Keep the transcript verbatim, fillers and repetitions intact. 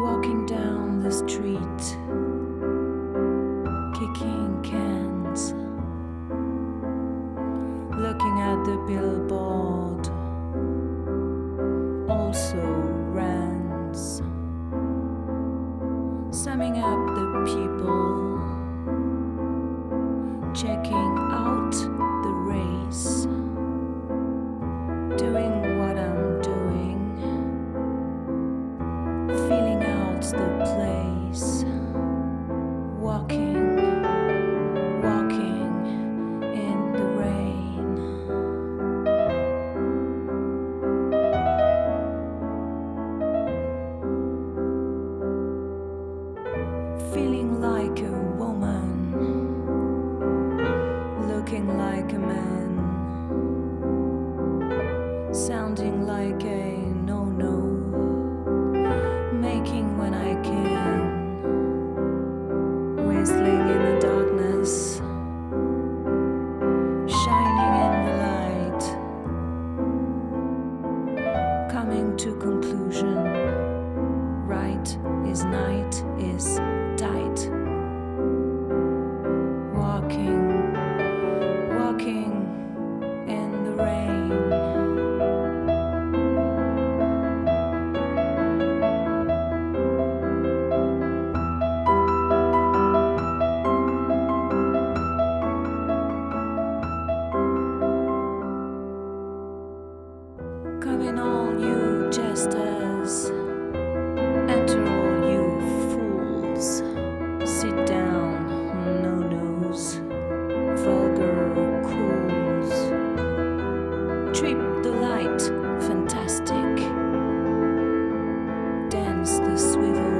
walking down the street, kicking cans, looking at the billboard, also rants, summing up the people, checking out the race, doing what I'm doing, feeling out the place, walking, walking in the rain, feeling like a woman, looking like a man, sounding like a no-no, making when I can, whistling in the darkness, shining in the light, coming to conclusion, right is night is tight, walking, walking in the rain. Come in all you jesters, enter all you fools, sit down, no-nos, vulgar cools, trip the light, fantastic, dance the swivel.